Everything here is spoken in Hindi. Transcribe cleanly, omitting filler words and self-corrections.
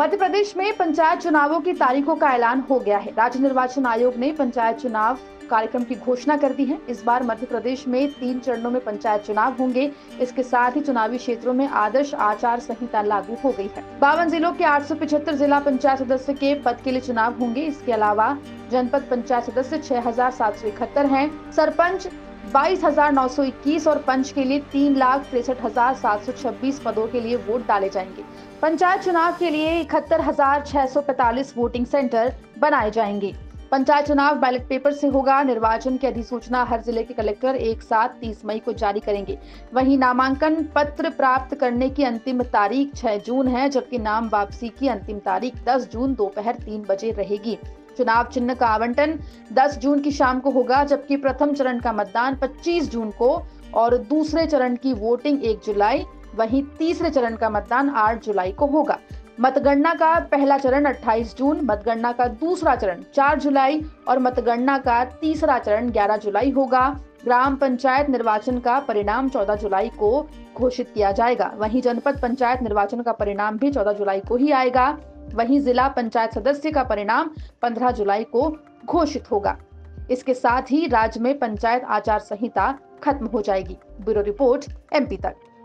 मध्य प्रदेश में पंचायत चुनावों की तारीखों का ऐलान हो गया है। राज्य निर्वाचन आयोग ने पंचायत चुनाव कार्यक्रम की घोषणा कर दी है। इस बार मध्य प्रदेश में 3 चरणों में पंचायत चुनाव होंगे। इसके साथ ही चुनावी क्षेत्रों में आदर्श आचार संहिता लागू हो गई है। 52 जिलों के 875 जिला पंचायत सदस्य के पद के लिए चुनाव होंगे। इसके अलावा जनपद पंचायत सदस्य 6771 हैं, सरपंच 22,921 और पंच के लिए 3,63,726 पदों के लिए वोट डाले जाएंगे। पंचायत चुनाव के लिए 71,645 वोटिंग सेंटर बनाए जाएंगे। पंचायत चुनाव बैलेट पेपर से होगा। निर्वाचन की अधिसूचना हर जिले के कलेक्टर एक साथ 30 मई को जारी करेंगे। वहीं नामांकन पत्र प्राप्त करने की अंतिम तारीख 6 जून है, जबकि नाम वापसी की अंतिम तारीख 10 जून दोपहर 3 बजे रहेगी। चुनाव चिन्ह का आवंटन 10 जून की शाम को होगा, जबकि प्रथम चरण का मतदान 25 जून को और दूसरे चरण की वोटिंग 1 जुलाई, वहीं तीसरे चरण का मतदान 8 जुलाई को होगा। मतगणना का पहला चरण 28 जून, मतगणना का दूसरा चरण 4 जुलाई और मतगणना का तीसरा चरण 11 जुलाई होगा। ग्राम पंचायत निर्वाचन का परिणाम 14 जुलाई को घोषित किया जाएगा। वहीं जनपद पंचायत निर्वाचन का परिणाम भी 14 जुलाई को ही आएगा। वहीं जिला पंचायत सदस्य का परिणाम 15 जुलाई को घोषित होगा। इसके साथ ही राज्य में पंचायत आचार संहिता खत्म हो जाएगी। ब्यूरो रिपोर्ट, एमपी तक।